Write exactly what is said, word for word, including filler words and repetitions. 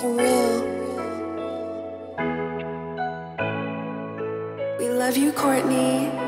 surreal. We love you, Courtney.